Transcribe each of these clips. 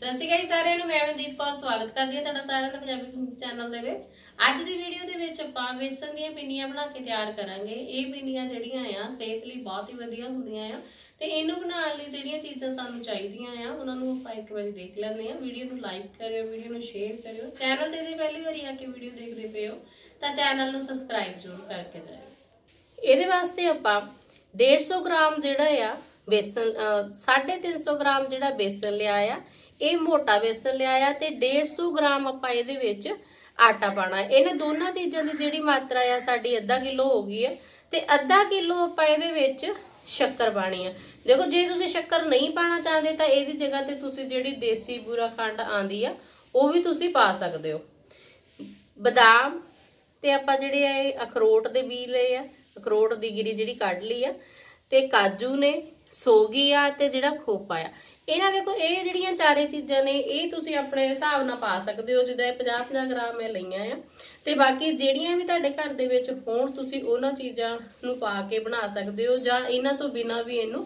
ਸਤਿ ਸ਼੍ਰੀ ਅਕਾਲ ਸਾਰਿਆਂ ਨੂੰ ਮੈਂ ਮਨਦੀਪ ਕੌਰ ਸਵਾਗਤ ਕਰਦੀ ਹਾਂ ਤੁਹਾਡਾ ਸਾਰਿਆਂ ਦਾ ਪੰਜਾਬੀ ਕੁਕਿੰਗ ਚੈਨਲ ਦੇ ਵਿੱਚ ਅੱਜ ਦੀ ਵੀਡੀਓ ਦੇ ਵਿੱਚ ਆਪਾਂ ਬੇਸਨ ਦੀਆਂ ਪਿੰਨੀਆਂ ਬਣਾ ਕੇ ਤਿਆਰ ਕਰਾਂਗੇ ਇਹ ਪਿੰਨੀਆਂ ਜਿਹੜੀਆਂ ਆ ਸਿਹਤ ਲਈ ਬਹੁਤ ਹੀ ਵਧੀਆ ਹੁੰਦੀਆਂ ਆ ਤੇ ਇਹਨੂੰ ਬਣਾਉਣ ਲਈ ਜਿਹੜੀਆਂ ਚੀਜ਼ਾਂ ਸਾਨੂੰ ਚਾਹੀਦੀਆਂ ਆ ਉਹਨਾਂ ਨੂੰ ਆਪਾਂ ਇੱਕ ਵਾਰੀ ਦੇਖ ਲੈਂਦੇ ਆ ਵੀਡੀਓ ਨੂੰ ਲਾਈਕ ਕਰਿਓ ਵੀਡੀਓ ਨੂੰ ਸ਼ੇਅਰ ਕਰਿਓ ਚੈਨਲ ਤੇ ਜੇ ਪਹਿਲੀ ਵਾਰੀ ਆ ਕੇ ਵੀਡੀਓ ਦੇਖਦੇ ਪਏ ਹੋ ਤਾਂ ਚੈਨਲ ਨੂੰ ਸਬਸਕ੍ਰਾਈਬ ਜ਼ਰੂਰ ਕਰਕੇ ਜਾਇਓ ਇਹਦੇ ਵਾਸਤੇ ਆਪਾਂ 150 ਗ੍ਰਾਮ ਜਿਹੜਾ ਆ बेसन 350 ग्राम जिहड़ा बेसन लिया आ ये मोटा बेसन लिया आ ते 150 ग्राम आपां इहदे विच आटा पाना इन्हां दोनों चीज़ां दी जिहड़ी मात्रा आ साडी अद्धा किलो हो गई है ते अद्धा किलो आपां इहदे विच शक्कर पानी है देखो जे तुसीं शक्कर नहीं पाना चाहते तो इहदी जगह ते तुसीं जिहड़ी देसी बूरा खंड आंदी आ ओह वी तुसीं पा सकदे हो बदाम ते आपां जिहड़े आ अखरोट दे बीज लए आ अखरोट दी गिरी जिहड़ी कढ लई आ ते काजू ने सोगी आ ते जिहड़ा खोपा आ इन्हां देखो ये जिहड़ियां चारे चीज़ां ने ये तुसीं अपने हिसाब नाल पा सकदे हो जिद्दां 50-50 ग्राम मैं लईआं आ ते बाकी जिहड़ियां भी तुहाडे घर दे विच होण तुसीं उहनां चीज़ां नूं पा के बना सकदे हो जां इन्हां तों बिना भी इहनूं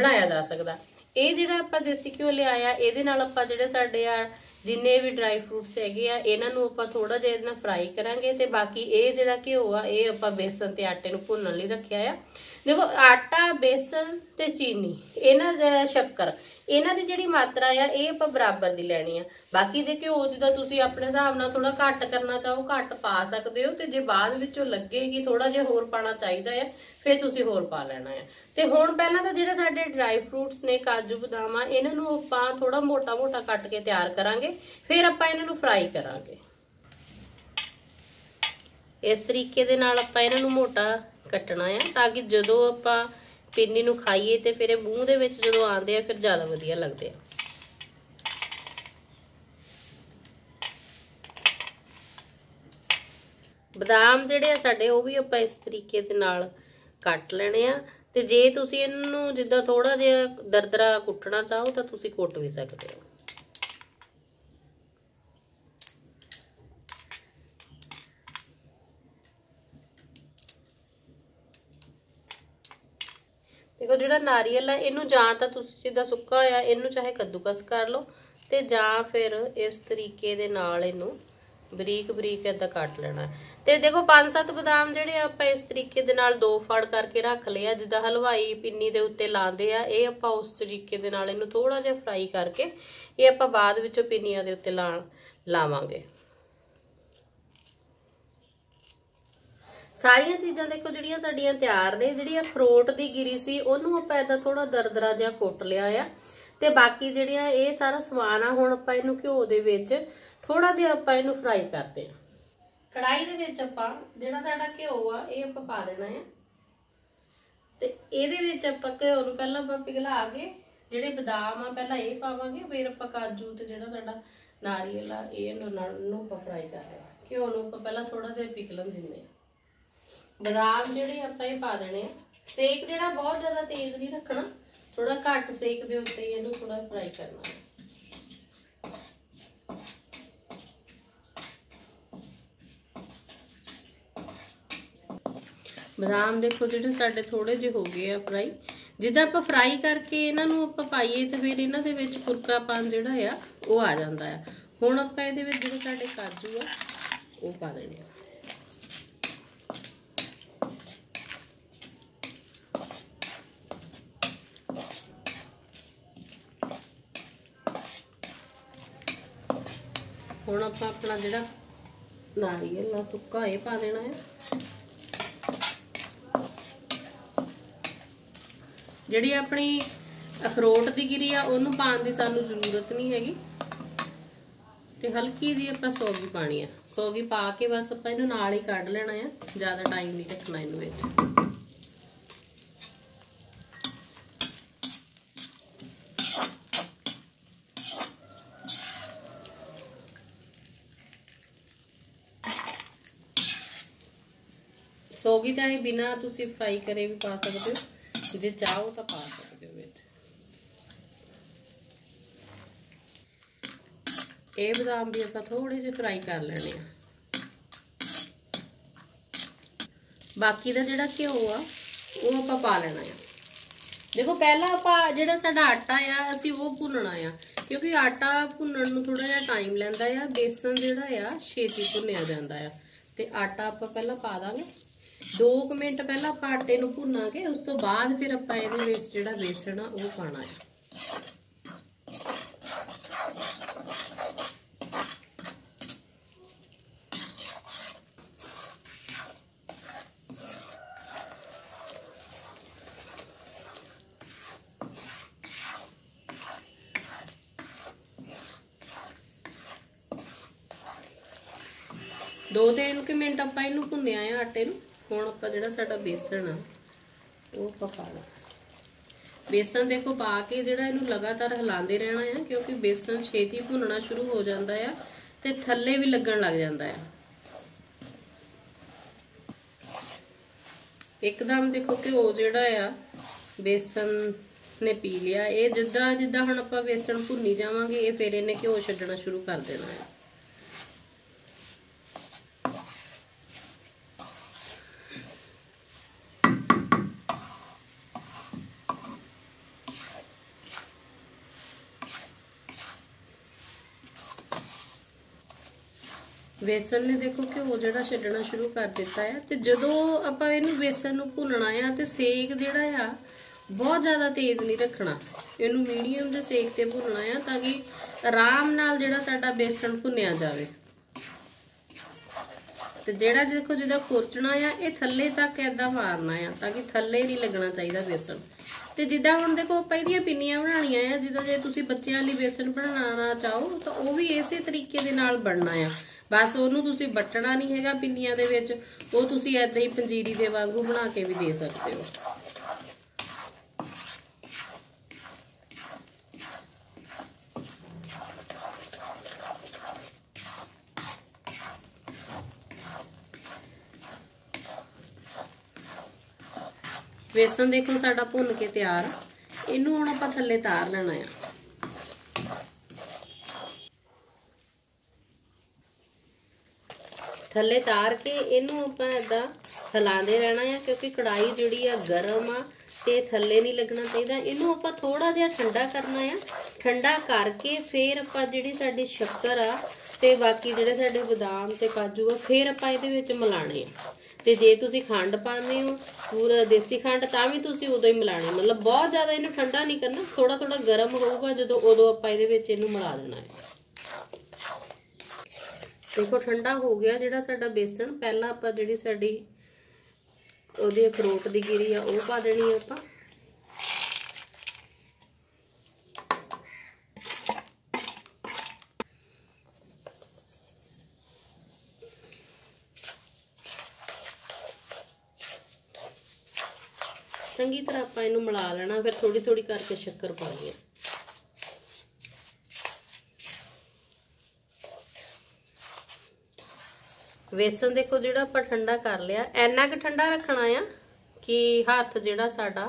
बनाया जा सकदा ये जिहड़ा आपां देसी घिओ लिआया इहदे नाल आपां जिहड़े साडे आ जिन्ने भी ड्राई फ्रूट्स हैगे आ इहनां नूं आपां थोड़ा जिहा इहदे नाल फ्राई करांगे ते बाकी ये जिहड़ा घिओ आ ये आपां बेसन ते आटे नूं भुन्नण लई रखिआ आ देखो आटा बेसन ते चीनी इन्हां शक्कर इन्हां दी जिहड़ी मात्रा आ ये आपां बराबर दी लैणी आ बाकी जे घिओ जिद्दां तुसीं अपने हिसाब नाल थोड़ा घट करना चाहो घट पा सकदे हो ते जे बाद विचों लगेगी थोड़ा जिहा होर पाना चाहीदा आ फिर तुसीं होर पा लैणा आ ते हुण पहिलां तां जिहड़े साडे ड्राई फ्रूट्स ने काजू बदाम आ इन्हां नूं आपां थोड़ा मोटा मोटा कट के तैयार करांगे फिर आपां इन्हां नूं फ्राई करांगे इस तरीके दे नाल आपां इन्हां नूं मोटा कटना है ताकि जो आप पिन्नी नूं खाइए तो फिर मूँह दे विच जो आते हैं फिर ज़्यादा वधिया लगते हैं बदाम जिहड़े साडे वो भी आप इस तरीके दे नाल कट लेने ते जे तुसीं इन्हूं जिद्दां थोड़ा जिहा दरदरा कुटना चाहो तो तुसीं कुट भी सकते हो देखो जिहड़ा नारियल है इनू जां तां तुसीं जिद्दां सुक्का होया इनू चाहे कद्दूकस कर लो ते जां फिर इस तरीके दे नाल इनू बरीक बरीक इदां कट लेना ते देखो 5-7 बदाम जिहड़े आपां इस तरीके दे नाल दो फड़ करके रख लिया जिद्दां हलवाई पिन्नी दे उत्ते लांदे आ इह आपां उस तरीके दे नाल इनू थोड़ा जिहा फ्राई करके इह आपां बाद विचों पिन्नियां दे उत्ते लावांगे सारिया चीज़ा देखो जिहड़ियां साडियां तैयार ने जिहड़ी अखरोट की गिरी सी उहनूं आपां इदां थोड़ा दरदरा जिहा कुट लिया आ ते बाकी जिहड़ियां इह सारा समान आ हुण आपां इहनूं घिओ दे विच थोड़ा जिहा आपां इहनूं फ्राई करदे आ कढ़ाई दे विच आपां जिहड़ा साडा घिओ आ इह आपां पा देना है ते इहदे विच आपां घिओ नूं पहिलां आपां पिघला के जिहड़े बदाम आ पहिलां इह पावांगे फिर आपां काजू ते जिहड़ा साडा नारियल आ इहनूं आपां फ्राई कर लिया घिओ नूं आपां पहिलां थोड़ा जिहा पिघलन दिंदे आ बदाम जिहड़े आपां इह पा देने सेक जिहड़ा बहुत ज़्यादा तेज़ नहीं रखना थोड़ा घट सेक दे उत्ते ही इहनूं थोड़ा फ्राई करना है बदाम देखो जिहड़े साडे थोड़े जे हो गए आ फ्राई जिद्दां आपां फ्राई करके इन्हां नूं आपां पाईए ते फिर इन्हां दे विच कुरकुरापन जिहड़ा आ ओह आ जांदा है हुण आपां इहदे विच जिहड़े साडे काजू आ ओह पा देने आ हुण आपां अपना जिहड़ा नारियल आ सुक्का इह पा देना है जिहड़ी अपनी अखरोट दी गिरी आ उहनूं पाउण दी सानूं जरूरत नहीं हैगी ते हल्की जी आपां सौगी पाणी आ सौगी पा के बस आपां इहनूं नाल ही कढ लेना है ज़्यादा टाइम नहीं रखना इहनूं विच सोगी चाहे बिना तुसी फ्राई करे भी पा सकते हो जे चाहो तो पा सकते हो ये बदाम भी आपां थोड़े जे फ्राई कर लेने बाकी दा जिहड़ा घिओ आ ओह आपां पा लेना है देखो पहला आपां जिहड़ा साडा आटा आ असीं ओह भुन्नना आ क्योंकि आटा भुनण नूं थोड़ा जिहा टाइम लैंदा आ, बेसन जिहड़ा आ छेती भुन्निया जांदा आ। ते आटा आपां पहलां पा दांगे, 2 मिनट पहला आप आटे नूं भुन्नांगे, उस तो बाद फिर आपां इहदे विच जिहड़ा बेसन आ ओह पाणा है। दो तीन मिनट आप इनू भुन्ने आए आटे में। हम आप जो सा बेसन आ पा ला, बेसन देखो पा के जोड़ा इनू लगातार हिलाते रहना है, क्योंकि बेसन छेती भुनना शुरू हो जाता है तो थल्ले भी लगन लग जाता है। एकदम देखो घ्यो जोड़ा आ बेसन ने पी लिया। ये जिदा जिदा हम आप बेसन भुनी जावे, ये फिर इन्हें घ्यो छड्डना शुरू कर देना है। बेसन ने देखो घ्यो जिहड़ा छड्डना शुरू कर दिता है। तो जदों आपां इहनूं बेसन नूं भुनना है तो सेक जिहड़ा आ बहुत ज़्यादा तेज़ नहीं रखना, इहनूं मीडियम जिहे सेक ते भुनना है ताकि आराम नाल जिहड़ा साडा बेसन भुन्निया जावे। तो जिहड़ा देखो जिदा खुरचना है ये थल्ले तक इदां मारना है ताकि थल्ले नहीं लगना चाहिए बेसन। तो जिदा हुण देखो आपां इहदियां पिन्नियां बनाणियां आ, जिदा जे तुसीं बच्चियां लई बेसन बनाना चाहो तो वो भी इसे तरीके दे नाल बनना है। बस उन्होंने तुसी बटना नहीं है पिन्निया दे विच, वो तुसी ऐदां ही पंजीरी दे वांगू बना के भी दे सकते हो। बेसन देखो साडा भुन के तैयार, इनू हुण आपां थल्ले तार लेना है। थले तार के इनू आपां इदां हिलाते रहना है, क्योंकि कढ़ाई जिहड़ी आ गर्म आ ते थले नहीं लगना चाहिए। इनू आपां थोड़ा जिहा ठंडा करना है, ठंडा करके फिर आपां जिहड़ी साडी शक्कर आ ते बाकी जिहड़े साडे बदाम ते काजू आ फिर आपां इहदे विच मिलाणे आ। ते जे तुसीं खंड पाने हो पूरा देसी खंड तां भी तुसीं उदों ही मिलाणे, मतलब बहुत ज़्यादा इनू ठंडा नहीं करना, थोड़ा थोड़ा गर्म होऊगा जदों उदों आपां इहदे विच इनू मिला देना है। देखो ठंडा हो गया जिहड़ा साडा बेसन, पहला आपां जिहड़ी साडी ओहदी अखरोट दी गिरी आ ओह पा देनी है। आपां चंगी तरह आपां इहनूं मिला लेना, फिर थोड़ी थोड़ी करके शक्कर पाउणी है। बेसन देखो जिहड़ा आपां ठंडा कर लिया, इन्ना क ठंडा रखना आ कि हथ जिहड़ा साडा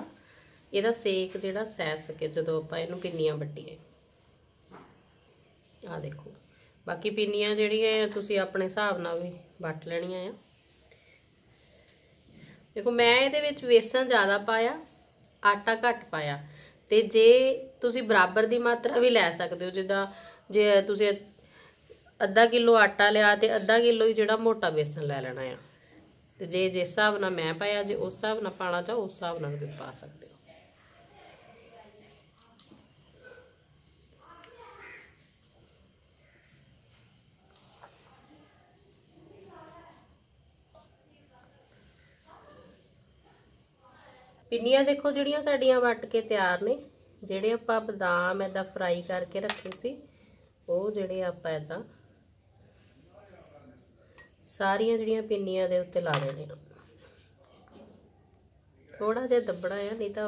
इहदा सेक जिहड़ा सह सके जदों आपां इहनूं पिन्नियां बट्टीए। आ देखो बाकी पिन्नियां जिहड़ियां आ तुसीं अपने हिसाब नाल भी बट लेणियां आ। देखो मैं इहदे विच बेसन ज़्यादा पाया, आटा घट पाया, ते जे तुसीं बराबर दी मात्रा भी लै सकदे हो। जिद्दां जे तुसीं अद्धा किलो आटा लिया तो अद्धा किलो ही जोड़ा मोटा बेसन लै लेना है। तो जे जिस हिसाब न मैं पाया जे उस हिसाब न पाना चाहो उस हिसाब न तुम पा सकते हो। पिन्नियां देखो जिहड़ियां साडियां वट के तैयार ने, जिहड़े आपां बदाम ऐदां फ्राई करके रखे सी ओह जिहड़े आपां ऐदां सारिया जिहड़ियां पिन्नियां दे उत्ते ला देने। थोड़ा जिहा दब्बना है नहीं तो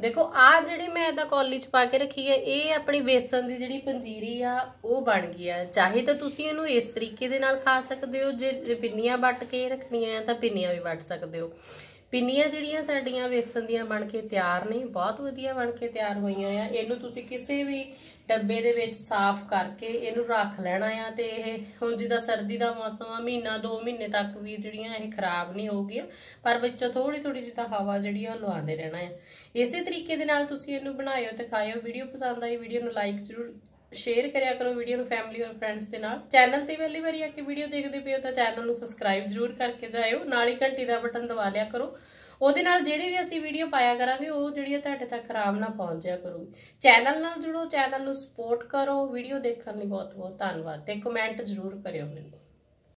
देखो आ जिहड़ी मैं ऐदां कौली च पा के रखी है ये अपनी बेसन दी जिहड़ी पंजीरी आ ओह बन गई आ। चाहे तो तुसीं इहनूं इस तरीके दे नाल खा सकदे हो, जे पिन्नियां वट के रखणियां तां पिन्नियां भी वट सकदे हो। पिन्नियां जिहड़ियां साडियां बेसन दियां बन के तैयार ने, बहुत वधिया बन के तैयार होईयां आ। इहनूं तुसीं किसी भी डब्बे दे विच साफ करके इहनूं रख लैणा आ ते इह हुण जिद्दां सर्दी दा मौसम आ, महीना दो महीने तक भी जिहड़ियां इह खराब नहीं होगियां, पर विच थोड़ी थोड़ी जिद्दां हवा जिहड़ी आ लवांदे रहणा आ। इसे तरीके दे नाल तुसीं इहनूं बनाइओ ते खाइओ। वीडियो पसंद आई वीडियो नूं लाइक जरूर शेयर करिया करो, वीडियो फैमिली और फ्रेंड्स के नाल। चैनल पर पहली बार आके वीडियो देखते पे हो तो चैनल को सबसक्राइब जरूर करके जाओ, नाल ही घंटी का बटन दबा लिया करो, उहदे नाल जिहड़ी भी असीं वीडियो पाया करांगे वो जिहड़ी तुहाडे तक आराम नाल पहुंच जाया करूगी। चैनल नाल जुड़ो, चैनल को सपोर्ट करो। वीडियो देखने बहुत बहुत धन्नवाद ते कमेंट जरूर करियो।